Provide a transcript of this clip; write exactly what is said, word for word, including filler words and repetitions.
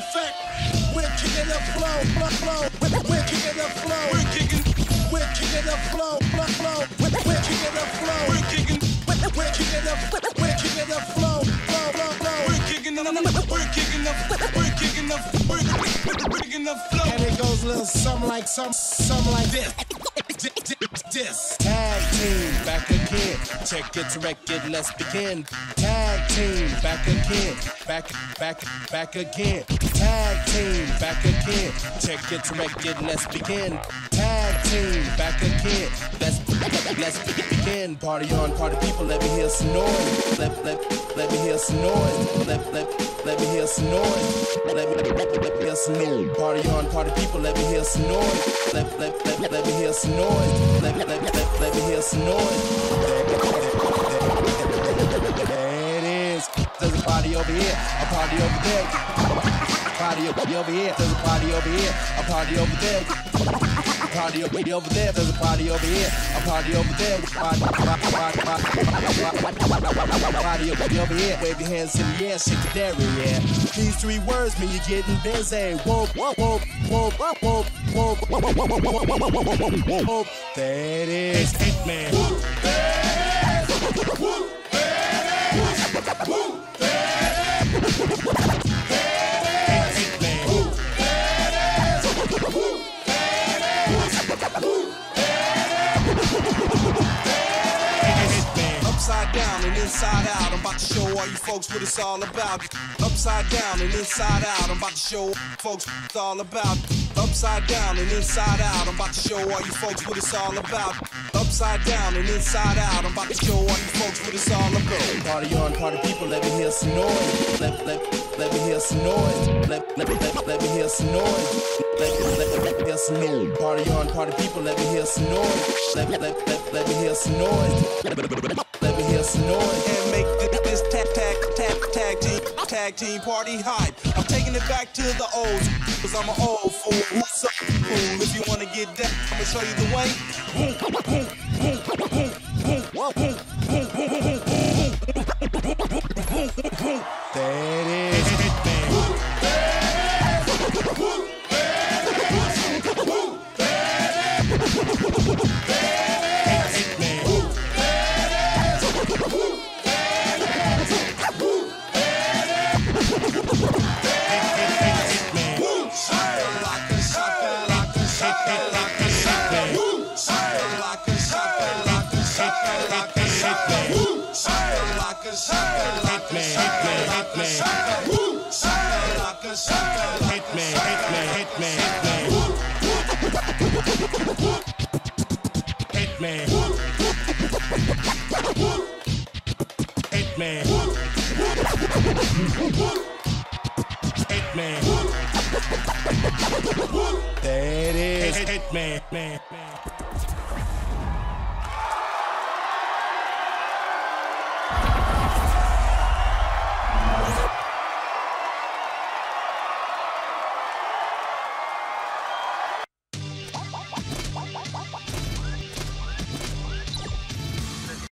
effect. We're kicking the flow, flow, flow. We're kicking the flow. We're kicking. We're kicking the flow, flow, flow. We're kicking the flow. We're kicking. We're kicking the. We're kicking the flow, flow, flow, flow. We're kicking the. We're kicking the. We're kicking the. We're kicking the flow. And it goes a little something like some, something like this. This tag team back again, check its record, let's begin. Tag team back again, back, back, back again. Tag team back again, check its record, let's begin. Tag team back again, let's let's begin. Party on, party people, let me hear some noise. Let let let me hear some noise. Let let let me hear some noise. Let me let me hear some noise. Party on, party people, let me hear some noise. Let let let let me hear some noise. Let Let, let, let me hear some noise. There it is. There's a party over here, a party over there. Party over here, there's a party over here, a party over there. Party over there, there's a party over here, a party over there. Party over here, wave your hands in the air, shake the dairy, yeah. These three words mean you're getting busy. Whoa, whoa, whoa, whoa, whoa, whoa, whoa. There it is, Hitman. Woo, there. Woo, there. Woo, there. There. Hitman. Woo, there. Woo, there. Woo, there. Hitman. Upside down and inside out. I'm about to show all you folks what it's all about. Upside down and inside out. I'm about to show folks what it's all about. Upside down and inside out, I'm about to show all you folks what it's all about. Upside down and inside out, I'm about to show all you folks what it's all about. Party on, party people, let me hear some noise. Let, let, let me hear some noise. Let, let, let, let me hear some noise. Let, let, let, let me hear some noise. Party on, party people, let me hear some noise. Let, let, let, let me hear some noise. Let me hear some noise. And make this tap, tap, tap, tag team, tag team party hype. I'm taking it back to the old, cause I'm an old fool. What's up, fool? If you wanna get that, I'ma show you the way. Boom, boom, boom, boom, boom, boom, boom, boom, boom, boom. There it is. Hitman. Hitman. Hitman. There it is. Hitman.